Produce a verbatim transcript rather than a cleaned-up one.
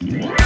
Yeah.